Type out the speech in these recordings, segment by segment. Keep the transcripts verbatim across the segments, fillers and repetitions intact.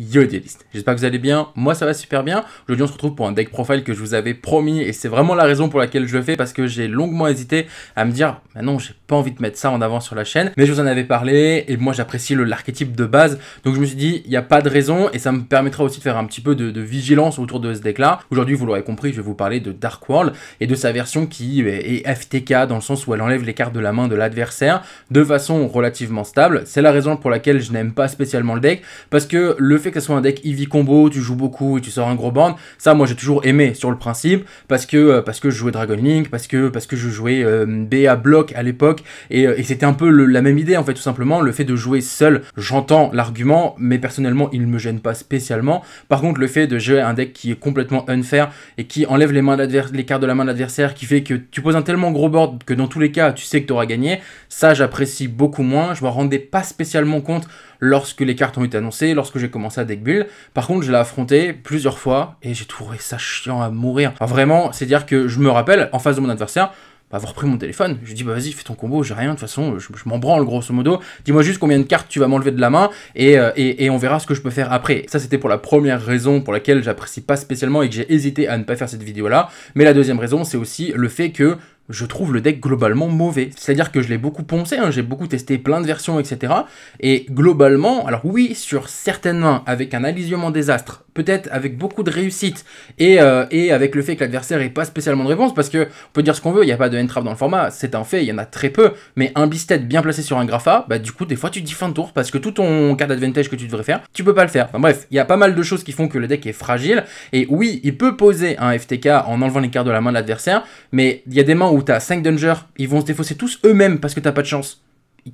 Yo des listes, j'espère que vous allez bien, moi ça va super bien. Aujourd'hui on se retrouve pour un deck profile que je vous avais promis et c'est vraiment la raison pour laquelle je le fais parce que j'ai longuement hésité à me dire bah non j'ai pas envie de mettre ça en avant sur la chaîne, mais je vous en avais parlé et moi j'apprécie l'archétype de base, donc je me suis dit il n'y a pas de raison et ça me permettra aussi de faire un petit peu de, de vigilance autour de ce deck là. Aujourd'hui vous l'aurez compris, je vais vous parler de Dark World et de sa version qui est F T K dans le sens où elle enlève les cartes de la main de l'adversaire de façon relativement stable. C'est la raison pour laquelle je n'aime pas spécialement le deck parce que le fait que ce soit un deck Eevee combo, tu joues beaucoup et tu sors un gros board, ça moi j'ai toujours aimé sur le principe parce que parce que je jouais Dragon Link, parce que parce que je jouais euh, B A Block à l'époque et, et c'était un peu le, la même idée en fait tout simplement. Le fait de jouer seul, j'entends l'argument mais personnellement il ne me gêne pas spécialement. Par contre le fait de jouer un deck qui est complètement unfair et qui enlève les, mains les cartes de la main de l'adversaire, qui fait que tu poses un tellement gros board que dans tous les cas tu sais que tu auras gagné, ça j'apprécie beaucoup moins. Je m'en rendais pas spécialement compte lorsque les cartes ont été annoncées, lorsque j'ai commencé à deck build. Par contre, je l'ai affronté plusieurs fois et j'ai trouvé ça chiant à mourir. Alors vraiment, c'est-à-dire que je me rappelle, en face de mon adversaire, avoir pris mon téléphone, je dis bah vas-y fais ton combo, j'ai rien de toute façon, je, je m'en branle grosso modo, dis-moi juste combien de cartes tu vas m'enlever de la main et, et, et on verra ce que je peux faire après. Ça c'était pour la première raison pour laquelle j'apprécie pas spécialement et que j'ai hésité à ne pas faire cette vidéo là, mais la deuxième raison c'est aussi le fait que je trouve le deck globalement mauvais. C'est-à-dire que je l'ai beaucoup poncé, hein, j'ai beaucoup testé plein de versions, et cetera. Et globalement, alors oui, sur certaines mains, avec un alignement désastre, peut-être avec beaucoup de réussite, et, euh, et avec le fait que l'adversaire n'ait pas spécialement de réponse, parce que on peut dire ce qu'on veut, il n'y a pas de hand-trap dans le format, c'est un fait, il y en a très peu, mais un beast-head bien placé sur un Grapha, bah du coup, des fois, tu te dis fin de tour, parce que tout ton card advantage que tu devrais faire, tu peux pas le faire. Enfin bref, il y a pas mal de choses qui font que le deck est fragile, et oui, il peut poser un F T K en enlevant les cartes de la main de l'adversaire, mais il y a des mains où t'as cinq dungers, ils vont se défausser tous eux-mêmes parce que t'as pas de chance.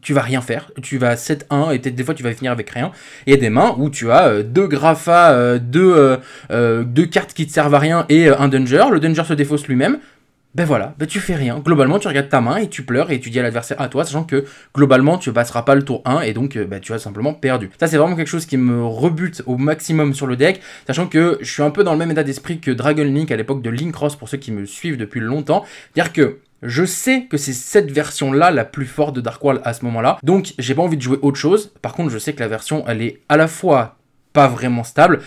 Tu vas rien faire, tu vas sept un et des fois tu vas finir avec rien. Et il y a des mains où tu as euh, deux Grapha, euh, deux, euh, euh, deux cartes qui te servent à rien et euh, un dunger, le dunger se défausse lui-même. Ben voilà, ben tu fais rien. Globalement, tu regardes ta main et tu pleures et tu dis à l'adversaire à toi, sachant que globalement, tu passeras pas le tour un et donc ben, tu as simplement perdu. Ça, c'est vraiment quelque chose qui me rebute au maximum sur le deck, sachant que je suis un peu dans le même état d'esprit que Dragon Link à l'époque de Linkross pour ceux qui me suivent depuis longtemps. C'est-à-dire que je sais que c'est cette version-là la plus forte de Dark World à ce moment-là, donc j'ai pas envie de jouer autre chose. Par contre, je sais que la version, elle est à la fois pas vraiment stable.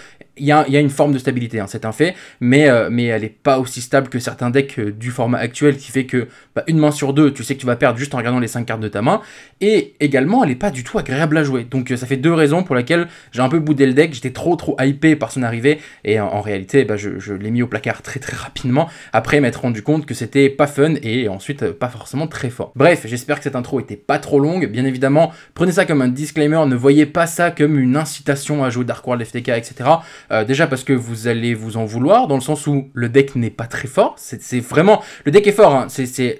Il y, a, il y a une forme de stabilité, hein, c'est un fait, mais, euh, mais elle n'est pas aussi stable que certains decks euh, du format actuel, qui fait que bah, une main sur deux, tu sais que tu vas perdre juste en regardant les cinq cartes de ta main, et également, elle n'est pas du tout agréable à jouer. Donc euh, ça fait deux raisons pour lesquelles j'ai un peu boudé le deck, j'étais trop trop hypé par son arrivée, et en, en réalité, bah, je, je l'ai mis au placard très très rapidement, après m'être rendu compte que c'était pas fun, et ensuite euh, pas forcément très fort. Bref, j'espère que cette intro était pas trop longue, bien évidemment, prenez ça comme un disclaimer, ne voyez pas ça comme une incitation à jouer Dark World, F T K, et cetera, Euh, déjà parce que vous allez vous en vouloir, dans le sens où le deck n'est pas très fort, c'est vraiment, le deck est fort, hein. c'est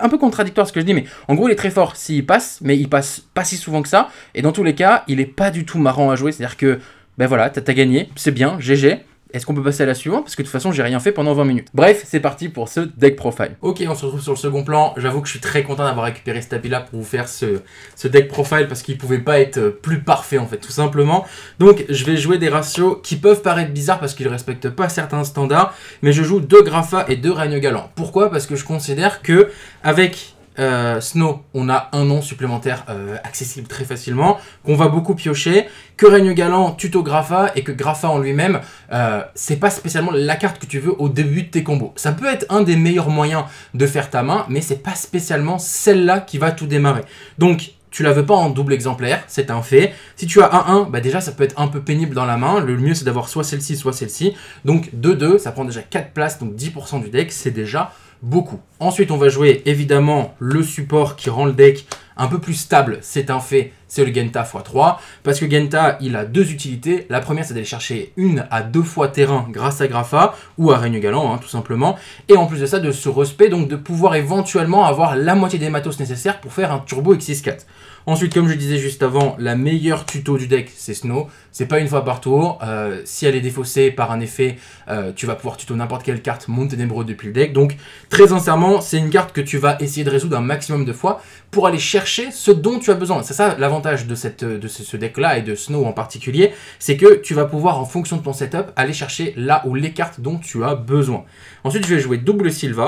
un peu contradictoire ce que je dis, mais en gros il est très fort s'il passe, mais il passe pas si souvent que ça, et dans tous les cas, il est pas du tout marrant à jouer, c'est-à-dire que, ben voilà, t'as gagné, c'est bien, G G. Est-ce qu'on peut passer à la suivante? Parce que de toute façon, j'ai rien fait pendant vingt minutes. Bref, c'est parti pour ce deck profile. Ok, on se retrouve sur le second plan. J'avoue que je suis très content d'avoir récupéré cet habit-là pour vous faire ce, ce deck profile parce qu'il pouvait pas être plus parfait en fait, tout simplement. Donc, je vais jouer des ratios qui peuvent paraître bizarres parce qu'ils respectent pas certains standards, mais je joue deux Grapha et deux Reign Galant. Pourquoi? Parce que je considère que avec Euh, Snow, on a un nom supplémentaire euh, accessible très facilement, qu'on va beaucoup piocher, que Reign Galant tuto Grapha et que Grapha en lui-même, euh, c'est pas spécialement la carte que tu veux au début de tes combos. Ça peut être un des meilleurs moyens de faire ta main, mais c'est pas spécialement celle-là qui va tout démarrer. Donc, tu la veux pas en double exemplaire, c'est un fait. Si tu as un un, bah déjà ça peut être un peu pénible dans la main. Le mieux c'est d'avoir soit celle-ci, soit celle-ci. Donc deux deux, ça prend déjà quatre places, donc dix pour cent du deck, c'est déjà beaucoup. Ensuite on va jouer évidemment le support qui rend le deck un peu plus stable, c'est un fait, c'est le Genta fois trois. Parce que Genta, il a deux utilités. La première, c'est d'aller chercher une à deux fois terrain grâce à Grapha ou à Reign Galant, hein, tout simplement. Et en plus de ça, de ce respect, donc de pouvoir éventuellement avoir la moitié des matos nécessaires pour faire un turbo X six quatre. Ensuite, comme je disais juste avant, la meilleure tuto du deck, c'est Snow. C'est pas une fois par tour. Euh, si elle est défaussée par un effet, euh, tu vas pouvoir tuto n'importe quelle carte Monténébro depuis le deck. Donc, très sincèrement, c'est une carte que tu vas essayer de résoudre un maximum de fois pour aller chercher ce dont tu as besoin. C'est ça l'avantage de, cette, de ce, ce deck là et de Snow en particulier, c'est que tu vas pouvoir en fonction de ton setup aller chercher là ou les cartes dont tu as besoin. Ensuite je vais jouer double Sylva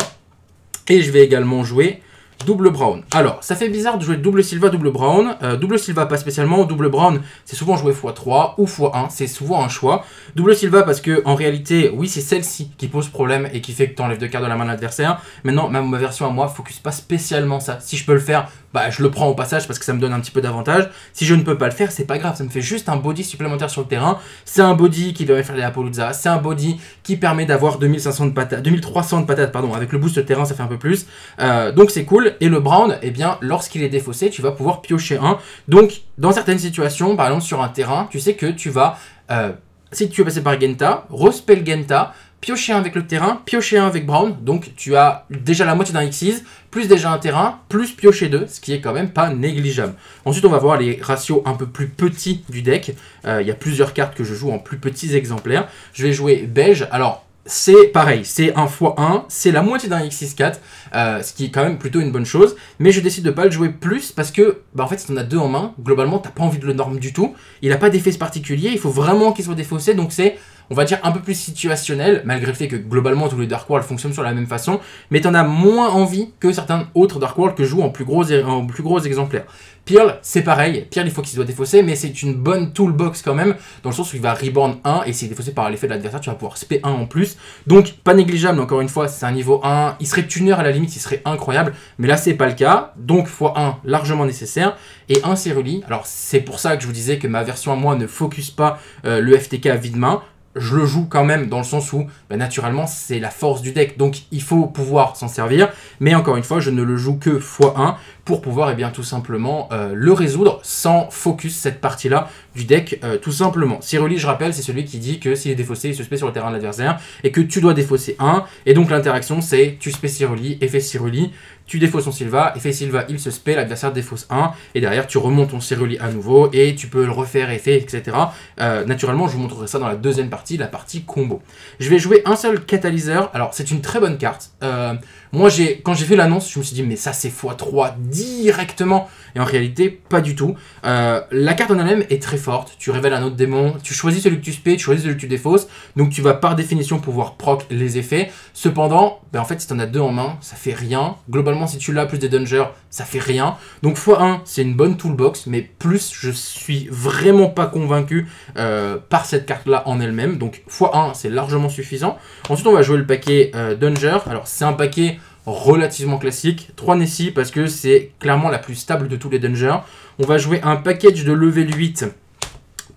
et je vais également jouer double brown. Alors, ça fait bizarre de jouer double Sylva, double brown. Euh, double Sylva, pas spécialement. Double brown, c'est souvent joué fois trois ou fois un. C'est souvent un choix. Double Sylva, parce que en réalité, oui, c'est celle-ci qui pose problème et qui fait que tu enlèves deux cartes de la main de l'adversaire. Maintenant, même ma version à moi, focus pas spécialement ça. Si je peux le faire, bah, je le prends au passage parce que ça me donne un petit peu d'avantage. Si je ne peux pas le faire, c'est pas grave. Ça me fait juste un body supplémentaire sur le terrain. C'est un body qui doit faire les Apollousa. C'est un body qui permet d'avoir deux mille cinq cents de patates, deux mille trois cents de patates, pardon. Avec le boost de terrain, ça fait un peu plus. Euh, donc, c'est cool. Et le brown, eh bien, lorsqu'il est défaussé, tu vas pouvoir piocher un. Donc, dans certaines situations, par exemple sur un terrain, tu sais que tu vas, euh, si tu es passé par Genta, respell Genta, piocher un avec le terrain, piocher un avec brown. Donc, tu as déjà la moitié d'un Xyz, plus déjà un terrain, plus piocher deux, ce qui est quand même pas négligeable. Ensuite, on va voir les ratios un peu plus petits du deck. Euh, il y a plusieurs cartes que je joue en plus petits exemplaires. Je vais jouer Beige. Alors, c'est pareil, c'est un fois un, c'est la moitié d'un x six quatre, euh, ce qui est quand même plutôt une bonne chose. Mais je décide de pas le jouer plus parce que, bah en fait, si t'en as deux en main, globalement, t'as pas envie de le norme du tout. Il n'a pas d'effet particulier, il faut vraiment qu'il soit défaussé, donc c'est, on va dire, un peu plus situationnel, malgré le fait que globalement tous les Dark World fonctionnent sur la même façon, mais t'en as moins envie que certains autres Dark World que je joue en plus gros, en plus gros exemplaires. Pearl, c'est pareil, Pearl il faut qu'il soit défaussé, mais c'est une bonne toolbox quand même, dans le sens où il va reborn un, et s'il est défaussé par l'effet de l'adversaire, tu vas pouvoir spé un en plus, donc pas négligeable, encore une fois, c'est un niveau un, il serait tuner à la limite, il serait incroyable, mais là c'est pas le cas, donc fois un, largement nécessaire, et un Cerulee. Alors c'est pour ça que je vous disais que ma version à moi ne focus pas euh, le F T K à vide main. Je le joue quand même dans le sens où, bah, naturellement, c'est la force du deck. Donc, il faut pouvoir s'en servir. Mais encore une fois, je ne le joue que fois un pour pouvoir, eh bien, tout simplement euh, le résoudre sans focus cette partie-là du deck, euh, tout simplement. Cerulee, je rappelle, c'est celui qui dit que s'il est défaussé, il se spé sur le terrain de l'adversaire et que tu dois défausser un. Et donc, l'interaction, c'est tu spé Cerulee, effet Cerulee, tu défausses son Sylva, effet Sylva, il se spé, l'adversaire défausse un. Et derrière, tu remontes ton Cerulee à nouveau et tu peux le refaire, effet, et cetera. Euh, naturellement, je vous montrerai ça dans la deuxième partie. La partie combo. Je vais jouer un seul catalyseur. Alors, c'est une très bonne carte. Euh, moi, j'ai quand j'ai fait l'annonce, je me suis dit, mais ça, c'est fois trois directement. Et en réalité, pas du tout. Euh, la carte en elle-même est très forte. Tu révèles un autre démon. Tu choisis celui que tu spé, tu choisis celui que tu défausses. Donc, tu vas par définition pouvoir proc les effets. Cependant, ben, en fait, si tu en as deux en main, ça fait rien. Globalement, si tu l'as plus des dungers, ça fait rien. Donc, fois un, c'est une bonne toolbox. Mais plus, je suis vraiment pas convaincu euh, par cette carte-là en elle-même. Donc fois un, c'est largement suffisant. Ensuite, on va jouer le paquet euh, Danger. Alors, c'est un paquet relativement classique. trois Nessie, parce que c'est clairement la plus stable de tous les Dungers. On va jouer un package de level huit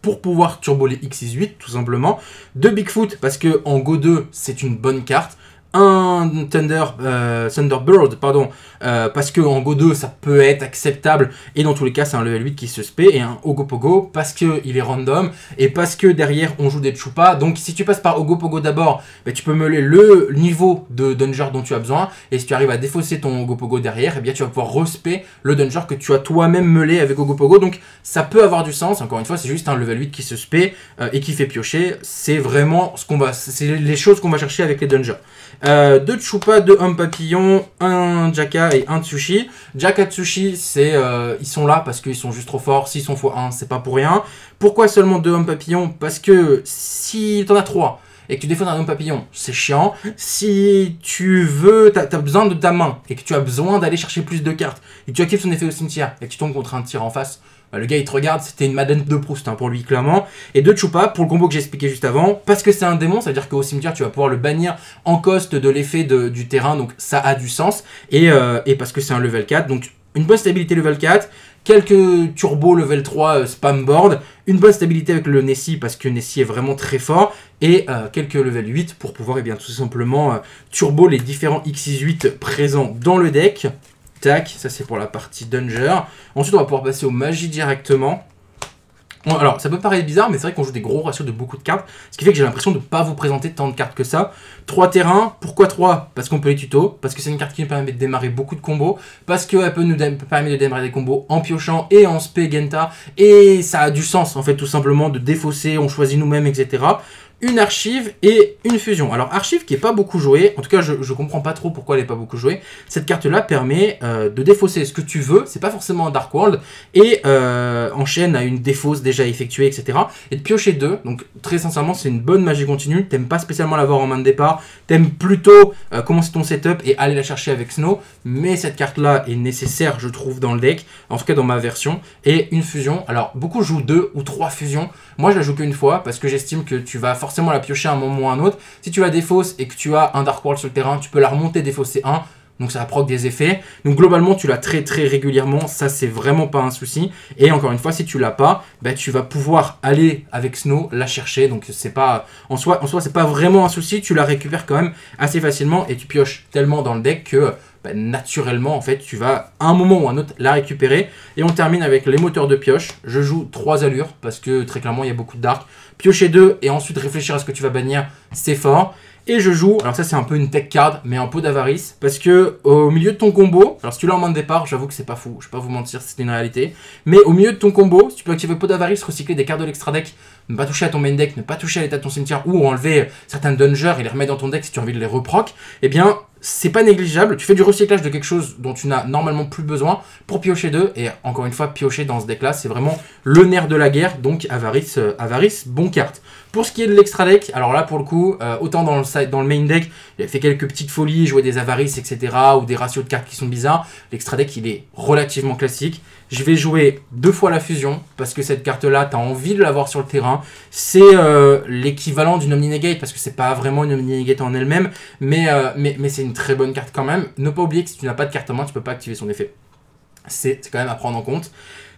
pour pouvoir turbo les X six huit, tout simplement. deux Bigfoot, parce que en Go deux, c'est une bonne carte. Un Thunder, euh, Thunderbird, pardon, euh, parce que en Go deux, ça peut être acceptable, et dans tous les cas, c'est un level huit qui se spé, et un Ogopogo, parce qu'il est random, et parce que derrière, on joue des Chupa, donc si tu passes par Ogopogo d'abord, bah, tu peux meuler le niveau de Danger dont tu as besoin, et si tu arrives à défausser ton Ogopogo derrière, eh bien, tu vas pouvoir respé le Danger que tu as toi-même meulé avec Ogopogo, donc ça peut avoir du sens, encore une fois, c'est juste un level huit qui se spé, euh, et qui fait piocher, c'est vraiment ce qu'on va, c'est les choses qu'on va chercher avec les Dungers. Euh, deux Chupa, deux Homme Papillon, un Jaka et un Tsushi. Jaka, Tsushi, c'est euh, ils sont là parce qu'ils sont juste trop forts. S'ils sont fois un, c'est pas pour rien. Pourquoi seulement deux Hommes Papillons? Parce que si t'en as trois et que tu défends un Homme Papillon, c'est chiant. Si tu veux, t'as, t'as besoin de ta main et que tu as besoin d'aller chercher plus de cartes et que tu actives son effet au cimetière et que tu tombes contre un tir en face, bah, le gars il te regarde, c'était une Madeleine de Proust hein, pour lui clairement. Et deux Chupa pour le combo que j'ai expliqué juste avant, parce que c'est un démon, ça veut dire qu'au cimetière tu vas pouvoir le bannir en coste de l'effet du terrain, donc ça a du sens, et, euh, et parce que c'est un level quatre, donc une bonne stabilité level quatre, quelques turbos level trois euh, spam board, une bonne stabilité avec le Nessie parce que Nessie est vraiment très fort, et euh, quelques level huit pour pouvoir eh bien, tout simplement euh, turbo les différents X six huit présents dans le deck. Tac, ça c'est pour la partie Danger. Ensuite, on va pouvoir passer aux magies directement. Alors, ça peut paraître bizarre, mais c'est vrai qu'on joue des gros ratios de beaucoup de cartes, ce qui fait que j'ai l'impression de ne pas vous présenter tant de cartes que ça. trois terrains, pourquoi trois? Parce qu'on peut les tuto, parce que c'est une carte qui nous permet de démarrer beaucoup de combos, parce qu'elle peut nous permettre de démarrer des combos en piochant et en spé Genta, et ça a du sens en fait tout simplement de défausser, on choisit nous-mêmes, et cetera. une archive et une fusion. Alors archive qui n'est pas beaucoup jouée, en tout cas je ne comprends pas trop pourquoi elle n'est pas beaucoup jouée. Cette carte là permet euh, de défausser ce que tu veux, c'est pas forcément un Dark World, et euh, enchaîne à une défausse déjà effectuée, et cetera. Et de piocher deux, donc très sincèrement c'est une bonne magie continue, t'aimes pas spécialement l'avoir en main de départ, t'aimes plutôt euh, commencer ton setup et aller la chercher avec Snow, mais cette carte là est nécessaire je trouve dans le deck, en tout cas dans ma version, et une fusion. Alors beaucoup jouent deux ou trois fusions, moi je la joue qu'une fois parce que j'estime que tu vas forcément forcément la piocher à un moment ou à un autre. Si tu la défausses et que tu as un Dark World sur le terrain, tu peux la remonter défausser un, donc ça proc des effets. Donc globalement tu l'as très très régulièrement, ça c'est vraiment pas un souci. Et encore une fois, si tu l'as pas, bah, tu vas pouvoir aller avec Snow la chercher, donc c'est pas en soi, en soi c'est pas vraiment un souci, tu la récupères quand même assez facilement et tu pioches tellement dans le deck que bah, naturellement en fait tu vas à un moment ou à un autre la récupérer. Et on termine avec les moteurs de pioche. Je joue trois allures parce que très clairement il y a beaucoup de dark. Piocher deux et ensuite réfléchir à ce que tu vas bannir, c'est fort. Et je joue, alors ça c'est un peu une tech card mais un peu d'avarice, parce que au milieu de ton combo, alors si tu l'as en main de départ, j'avoue que c'est pas fou, je vais pas vous mentir, c'est une réalité, mais au milieu de ton combo, si tu peux activer peu d'avarice, recycler des cartes de l'extra deck, ne pas toucher à ton main deck, ne pas toucher à l'état de ton cimetière, ou enlever certains dungers et les remettre dans ton deck si tu as envie de les reproc, eh bien c'est pas négligeable, tu fais du recyclage de quelque chose dont tu n'as normalement plus besoin pour piocher deux, et encore une fois piocher dans ce deck là c'est vraiment le nerf de la guerre, donc avarice, euh, avarice, bon carte. Pour ce qui est de l'extra deck, alors là pour le coup, euh, autant dans le, side, dans le main deck, il a fait quelques petites folies, jouer des avarices, et cetera, ou des ratios de cartes qui sont bizarres, l'extra deck il est relativement classique. Je vais jouer deux fois la fusion, parce que cette carte-là, tu as envie de l'avoir sur le terrain. C'est euh, l'équivalent d'une Omni-Negate, parce que c'est pas vraiment une Omni-Negate en elle-même, mais, euh, mais, mais c'est une très bonne carte quand même. Ne pas oublier que si tu n'as pas de carte en main, tu peux pas activer son effet. C'est quand même à prendre en compte.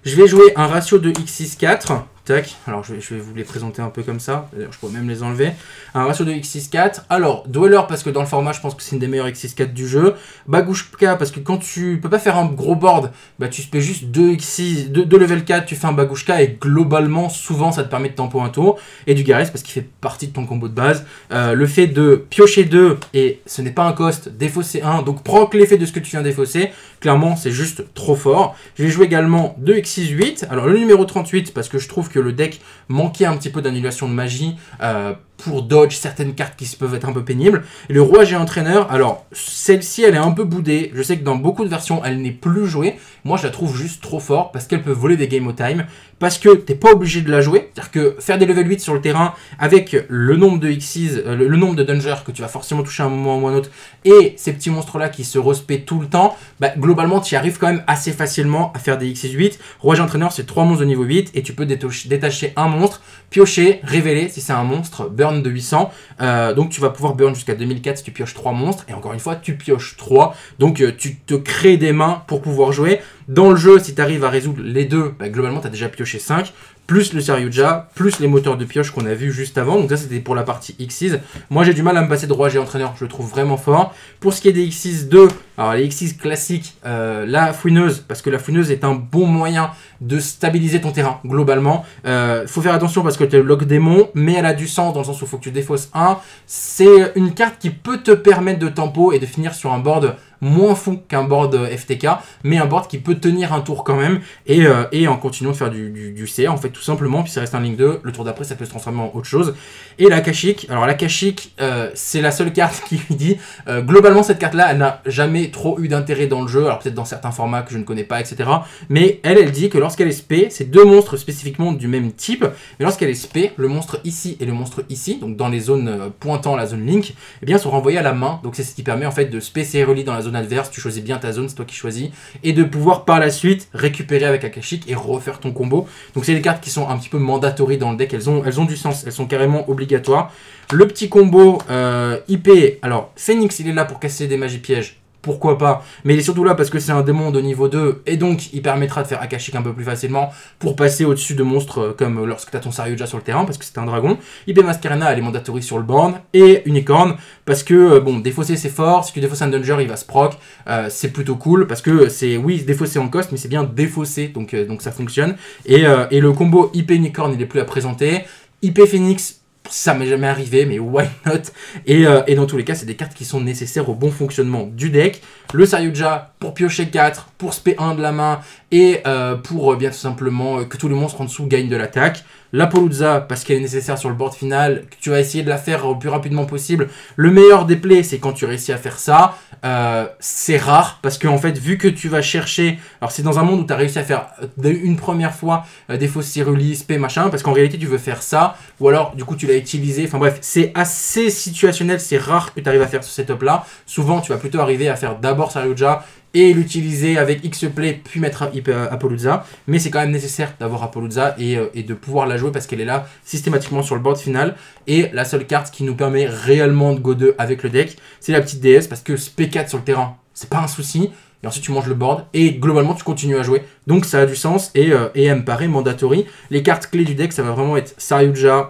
Je vais jouer un ratio de x six quatre. Tac, alors je vais, je vais vous les présenter un peu comme ça, d'ailleurs je pourrais même les enlever. Un ratio de x six quatre, alors Dweller parce que dans le format je pense que c'est une des meilleures x six quatre du jeu. Bagouchka parce que quand tu peux pas faire un gros board, bah tu fais juste deux, x six, deux, deux level quatre, tu fais un Bagouchka et globalement souvent ça te permet de tempo un tour. Et du Gareth parce qu'il fait partie de ton combo de base. Euh, le fait de piocher deux et ce n'est pas un cost, défausser un, donc proc l'effet de ce que tu viens défausser, clairement c'est juste trop fort. Je vais jouer également deux x six huit, alors le numéro trente-huit parce que je trouve que que le deck manquait un petit peu d'annulation de magie euh, pour dodge certaines cartes qui peuvent être un peu pénibles. Et le Roi G-Entraîneur, alors celle-ci elle est un peu boudée, je sais que dans beaucoup de versions elle n'est plus jouée, moi je la trouve juste trop fort parce qu'elle peut voler des game au time, parce que t'es pas obligé de la jouer, c'est-à-dire que faire des level huit sur le terrain avec le nombre de X's, euh, le, le nombre de dungers que tu vas forcément toucher à un moment ou à un autre, et ces petits monstres là qui se respectent tout le temps, bah, globalement tu y arrives quand même assez facilement à faire des x six huit. Roi G-Entraîneur c'est trois monstres de niveau huit et tu peux détacher un monstre, piocher, révéler si c'est un monstre, burn de huit cents, euh, donc tu vas pouvoir burn jusqu'à deux mille quatre si tu pioches trois monstres, et encore une fois tu pioches trois, donc euh, tu te crées des mains pour pouvoir jouer. Dans le jeu si tu arrives à résoudre les deux, bah, globalement tu as déjà pioché cinq, plus le Saryuja, plus les moteurs de pioche qu'on a vu juste avant, donc ça c'était pour la partie X six. Moi j'ai du mal à me passer de Roi G-Entraîneur, je le trouve vraiment fort. Pour ce qui est des x six deux, alors les x six classiques, euh, la fouineuse, parce que la fouineuse est un bon moyen de stabiliser ton terrain, globalement. Euh, faut faire attention parce que tu as le lock démon, mais elle a du sens dans le sens où il faut que tu défausses un. C'est une carte qui peut te permettre de tempo et de finir sur un board moins fou qu'un board F T K, mais un board qui peut tenir un tour quand même, et, euh, et en continuant de faire du, du, du C A en fait tout simplement, puis ça reste un Link deux, le tour d'après ça peut se transformer en autre chose. Et la Akashic, alors la Akashic euh, c'est la seule carte qui lui dit, euh, globalement cette carte là elle n'a jamais trop eu d'intérêt dans le jeu, alors peut-être dans certains formats que je ne connais pas etc, mais elle elle dit que lorsqu'elle est spé, c'est deux monstres spécifiquement du même type, mais lorsqu'elle est spé, le monstre ici et le monstre ici, donc dans les zones euh, pointant la zone Link, et eh bien sont renvoyés à la main, donc c'est ce qui permet en fait de spé Cerulee dans la zone adverse, tu choisis bien ta zone, c'est toi qui choisis, et de pouvoir par la suite récupérer avec Akashic et refaire ton combo. Donc c'est des cartes qui sont un petit peu mandatory dans le deck, elles ont, elles ont du sens, elles sont carrément obligatoires. Le petit combo euh, I P, alors Phoenix il est là pour casser des magies pièges, pourquoi pas, mais il est surtout là parce que c'est un démon de niveau deux, et donc il permettra de faire Akashic un peu plus facilement pour passer au-dessus de monstres comme lorsque tu as ton Saryuja sur le terrain, parce que c'est un dragon. I P Mascarena, elle est mandatory sur le board, et Unicorn, parce que, bon, défausser c'est fort, si tu défausses un Dunger, il va se proc, euh, c'est plutôt cool, parce que c'est, oui, défausser en cost, mais c'est bien défausser, donc, euh, donc ça fonctionne. Et, euh, et le combo I P Unicorn, il est plus à présenter. I P Phoenix, ça m'est jamais arrivé, mais why not, et, euh, et dans tous les cas, c'est des cartes qui sont nécessaires au bon fonctionnement du deck. Le Saryuja pour piocher quatre, pour spé un de la main, et euh, pour euh, bien tout simplement euh, que tous les monstres en dessous gagnent de l'attaque. l'Apollousa parce qu'elle est nécessaire sur le board final, que tu vas essayer de la faire au plus rapidement possible. Le meilleur des plays, c'est quand tu réussis à faire ça. Euh, c'est rare parce que en fait, vu que tu vas chercher... Alors c'est dans un monde où tu as réussi à faire une première fois euh, des fausses Cerulee, spé, machin, parce qu'en réalité tu veux faire ça, ou alors du coup tu l'as utilisé. Enfin bref, c'est assez situationnel, c'est rare que tu arrives à faire ce setup là. Souvent tu vas plutôt arriver à faire d'abord Saryuja et l'utiliser avec X play, puis mettre Apollousa. Mais c'est quand même nécessaire d'avoir Apollousa et, euh, et de pouvoir la jouer parce qu'elle est là systématiquement sur le board final. Et la seule carte qui nous permet réellement de go deux avec le deck, c'est la petite D S parce que spé quatre sur le terrain, c'est pas un souci. Et ensuite, tu manges le board et globalement, tu continues à jouer. Donc, ça a du sens et, euh, et elle me paraît mandatory. Les cartes clés du deck, ça va vraiment être Saryuja,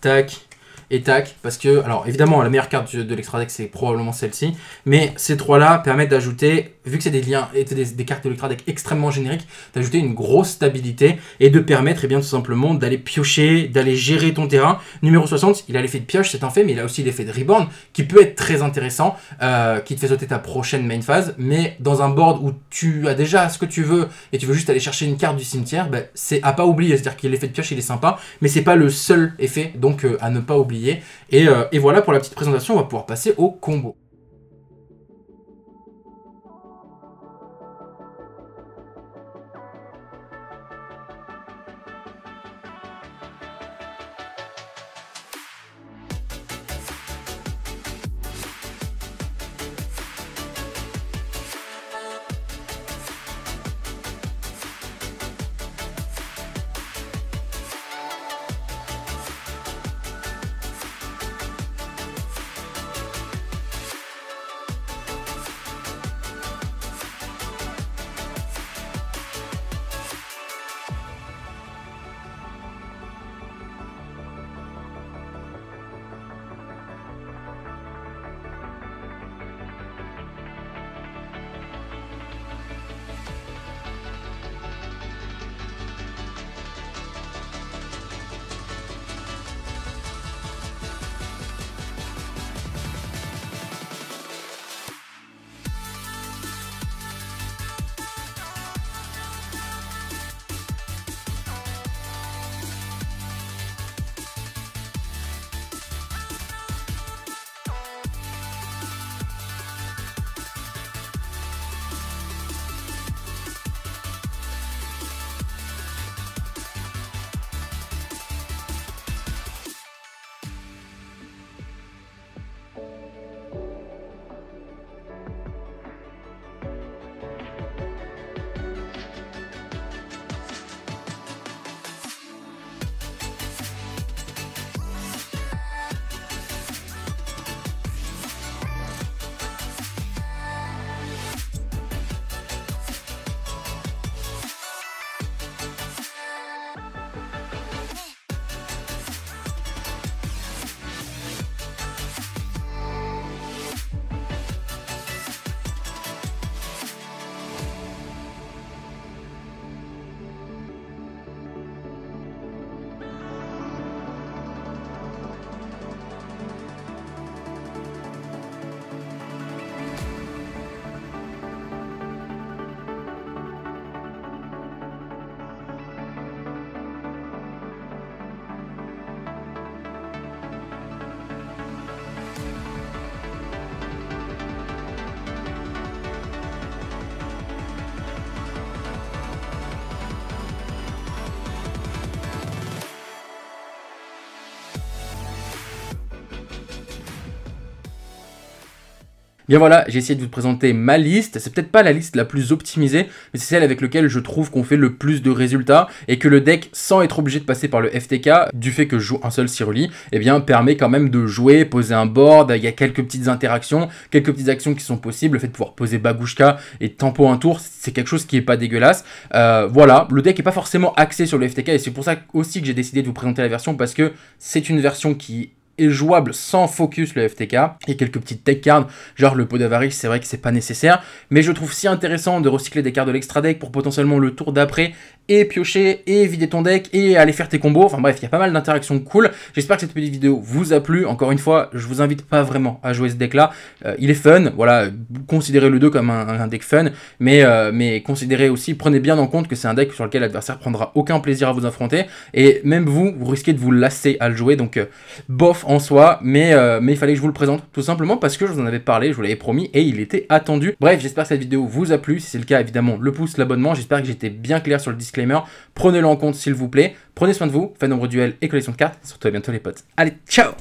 tac... et tac, parce que, alors évidemment la meilleure carte de l'extra deck c'est probablement celle-ci, mais ces trois là permettent d'ajouter, vu que c'est des liens et des, des cartes de l'extra deck extrêmement génériques, d'ajouter une grosse stabilité et de permettre et eh bien tout simplement d'aller piocher, d'aller gérer ton terrain. Numéro soixante, il a l'effet de pioche, c'est un fait, mais il a aussi l'effet de reborn qui peut être très intéressant, euh, qui te fait sauter ta prochaine main phase, mais dans un board où tu as déjà ce que tu veux et tu veux juste aller chercher une carte du cimetière, bah, c'est à pas oublier, c'est-à-dire que l'effet de pioche il est sympa, mais c'est pas le seul effet, donc euh, à ne pas oublier. Et, euh, et voilà pour la petite présentation, on va pouvoir passer au combo. Bien voilà, j'ai essayé de vous présenter ma liste. C'est peut-être pas la liste la plus optimisée, mais c'est celle avec laquelle je trouve qu'on fait le plus de résultats et que le deck, sans être obligé de passer par le F T K, du fait que je joue un seul Cerulee, eh bien permet quand même de jouer, poser un board. Il y a quelques petites interactions, quelques petites actions qui sont possibles. Le fait de pouvoir poser Bagouchka et tempo un tour, c'est quelque chose qui est pas dégueulasse. Euh, voilà, le deck est pas forcément axé sur le F T K et c'est pour ça aussi que j'ai décidé de vous présenter la version, parce que c'est une version qui est jouable sans focus le F T K, et quelques petites tech cards, genre le pot d'avarice, c'est vrai que c'est pas nécessaire, mais je trouve si intéressant de recycler des cartes de l'extra deck pour potentiellement le tour d'après et piocher, et vider ton deck, et aller faire tes combos. Enfin bref, il y a pas mal d'interactions cool. J'espère que cette petite vidéo vous a plu. Encore une fois, je vous invite pas vraiment à jouer ce deck-là. Euh, il est fun, voilà, considérez le deux comme un, un deck fun, mais, euh, mais considérez aussi, prenez bien en compte que c'est un deck sur lequel l'adversaire prendra aucun plaisir à vous affronter, et même vous, vous risquez de vous lasser à le jouer, donc euh, bof en soi, mais, euh, mais il fallait que je vous le présente, tout simplement parce que je vous en avais parlé, je vous l'avais promis, et il était attendu. Bref, j'espère que cette vidéo vous a plu. Si c'est le cas, évidemment, le pouce, l'abonnement, j'espère que j'étais bien clair sur le disclaimer, prenez-le en compte s'il vous plaît, prenez soin de vous, faites nombreux duels et collections de cartes, surtout à bientôt les potes. Allez, ciao!